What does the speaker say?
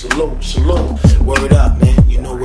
Salute, salute. Word up, man. You know